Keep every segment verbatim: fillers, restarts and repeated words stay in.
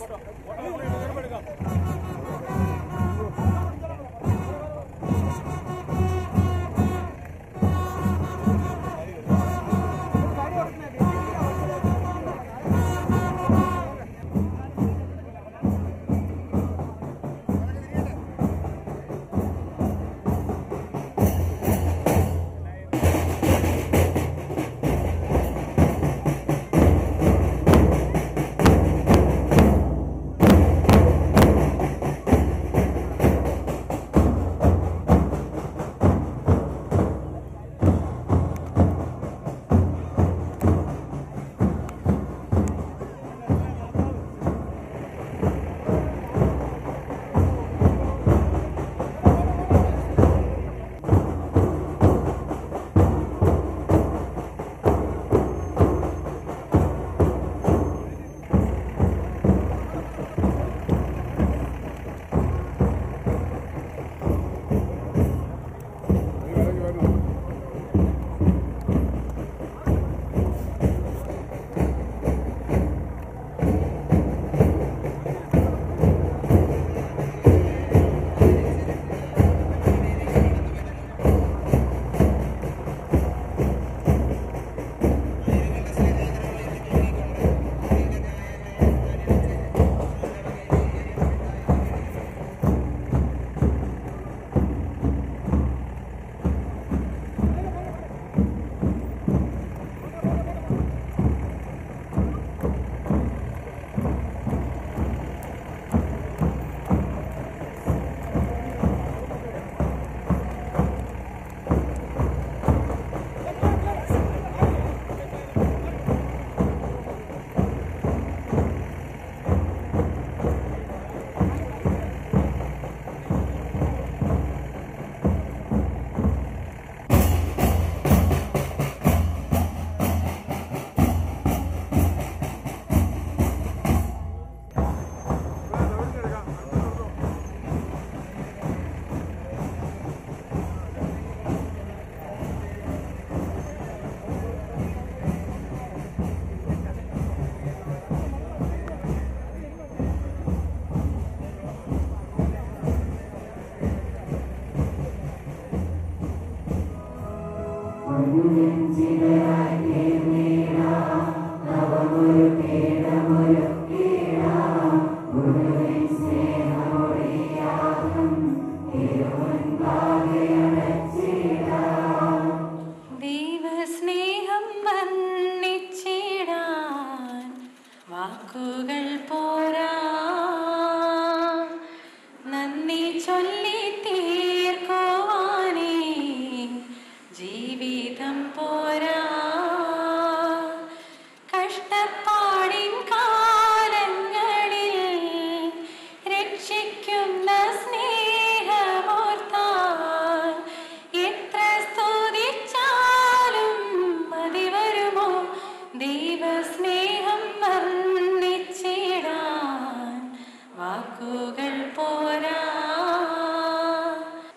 Yes.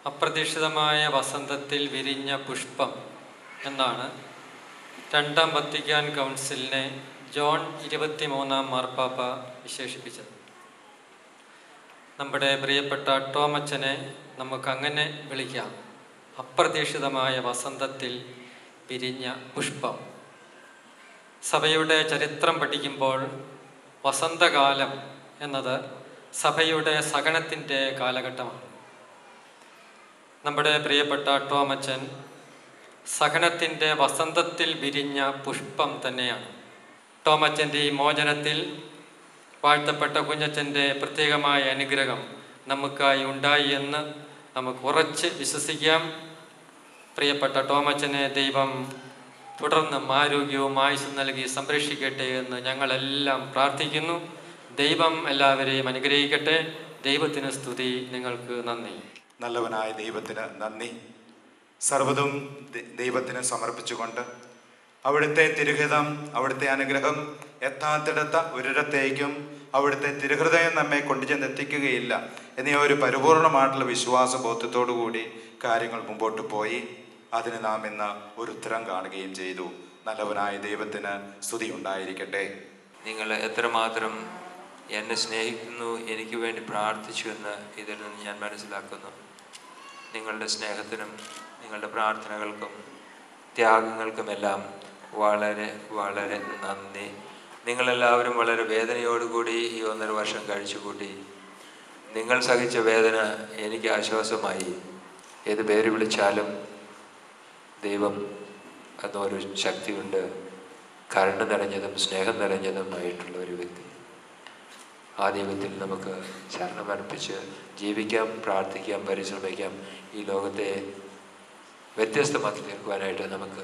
അപ്രതീക്ഷിതമായ വസന്തത്തിൽ വിരിഞ്ഞ പുഷ്പം എന്നാണ് രണ്ടാം വത്തിക്കാൻ കൗൺസിലിനെ ജോൺ ഇരുപത്തിമൂന്നാം മാർപ്പാപ്പ വിശേഷിപ്പിച്ചത്. നമ്മുടെ പ്രിയപ്പെട്ട ടോമച്ചനെ നമുക്കങ്ങനെ വിളിക്കാം, അപ്രതീക്ഷിതമായ വസന്തത്തിൽ വിരിഞ്ഞ പുഷ്പം. സഭയുടെ ചരിത്രം പഠിക്കുമ്പോൾ വസന്തകാലം എന്നത് സഭയുടെ സഹനത്തിൻ്റെ കാലഘട്ടമാണ്. നമ്മുടെ പ്രിയപ്പെട്ട ടോമച്ചൻ സഹനത്തിൻ്റെ വസന്തത്തിൽ വിരിഞ്ഞ പുഷ്പം തന്നെയാണ്. ടോമച്ചൻ്റെ ഈ മോചനത്തിൽ വാഴ്ത്തപ്പെട്ട കുഞ്ഞച്ചൻ്റെ പ്രത്യേകമായ അനുഗ്രഹം നമുക്കായി ഉണ്ടായി എന്ന് നമുക്ക് ഉറച്ച് വിശ്വസിക്കാം. പ്രിയപ്പെട്ട ടോമച്ചനെ ദൈവം തുടർന്നും ആരോഗ്യവും ആയുസ്സും നൽകി സംരക്ഷിക്കട്ടെ എന്ന് ഞങ്ങളെല്ലാം പ്രാർത്ഥിക്കുന്നു. ദൈവം എല്ലാവരെയും അനുഗ്രഹിക്കട്ടെ. ദൈവത്തിന് സ്തുതി. നിങ്ങൾക്ക് നന്ദി. നല്ലവനായ ദൈവത്തിന് നന്ദി. സർവ്വതും ദൈവത്തിന് സമർപ്പിച്ചുകൊണ്ട് അവിടുത്തെ തിരുഹിതം, അവിടുത്തെ അനുഗ്രഹം എത്താത്തിടത്ത ഒരിടത്തേക്കും അവിടുത്തെ തിരുഹൃദയം നമ്മെ കൊണ്ടു ചെന്നെത്തിക്കുകയില്ല എന്നീ ഒരു പരിപൂർണമായിട്ടുള്ള വിശ്വാസ ബോധ്യത്തോടു കൂടി കാര്യങ്ങൾ മുമ്പോട്ട് പോയി. അതിന് നാം ഇന്ന് ഒരു ഉത്തരം കാണുകയും ചെയ്തു. നല്ലവനായ ദൈവത്തിന് സ്തുതി ഉണ്ടായിരിക്കട്ടെ. നിങ്ങൾ എത്രമാത്രം എന്നെ സ്നേഹിക്കുന്നു, എനിക്ക് വേണ്ടി പ്രാർത്ഥിച്ചു എന്ന് ഇതിൽ നിന്ന് ഞാൻ മനസ്സിലാക്കുന്നു. നിങ്ങളുടെ സ്നേഹത്തിനും നിങ്ങളുടെ പ്രാർത്ഥനകൾക്കും ത്യാഗങ്ങൾക്കുമെല്ലാം വളരെ വളരെ നന്ദി. നിങ്ങളെല്ലാവരും വളരെ വേദനയോടുകൂടി ഈ ഒന്നര വർഷം കഴിച്ചുകൂട്ടി. നിങ്ങൾ സഹിച്ച വേദന എനിക്ക് ആശ്വാസമായി. ഏത് പേര് വിളിച്ചാലും ദൈവം അതൊരു ശക്തിയുണ്ട്. കരുണ നിറഞ്ഞതും സ്നേഹം നിറഞ്ഞതുമായിട്ടുള്ള ഒരു വ്യക്തി. ആ ദൈവത്തിൽ നമുക്ക് ശരണമർപ്പിച്ച് ജീവിക്കാം, പ്രാർത്ഥിക്കാം, പരിശ്രമിക്കാം. ഈ ലോകത്തെ വ്യത്യസ്തമാക്കി തീർക്കുവാനായിട്ട് നമുക്ക്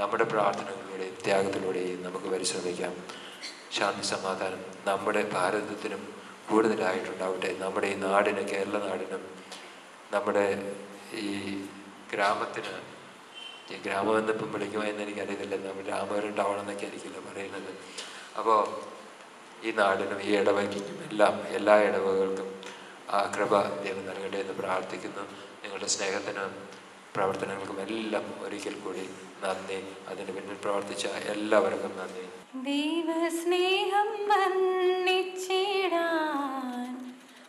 നമ്മുടെ പ്രാർത്ഥനകളിലൂടെയും ത്യാഗത്തിലൂടെയും നമുക്ക് പരിശ്രമിക്കാം. ശാന്തി സമാധാനം നമ്മുടെ ഭാരതത്തിനും കൂടുതലായിട്ടുണ്ടാവട്ടെ. നമ്മുടെ ഈ നാടിന്, കേരള നാടിനും, നമ്മുടെ ഈ ഗ്രാമത്തിന്, ഈ ഗ്രാമം എന്നിപ്പം വിളിക്കുമെന്ന് എനിക്കറിയത്തില്ല, നമ്മൾ ഗ്രാമം ഉണ്ടാവണമെന്നൊക്കെ ആയിരിക്കില്ല പറയുന്നത്. അപ്പോൾ ഈ നാടിനും ഈ ഇടവകയ്ക്കും എല്ലാം, എല്ലാ ഇടവകകൾക്കും ആ കൃപ ദൈവം നൽകട്ടെ എന്ന് പ്രാർത്ഥിക്കുന്നു. നിങ്ങളുടെ സ്നേഹത്തിനും പ്രവർത്തനങ്ങൾക്കും എല്ലാം ഒരിക്കൽ കൂടി നന്ദി. അതിന് പിന്നിൽ പ്രവർത്തിച്ച എല്ലാവർക്കും നന്ദി. ദൈവസ്നേഹം വർണ്ണിച്ചിടാൻ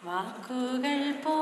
വാക്കുകൾ പോ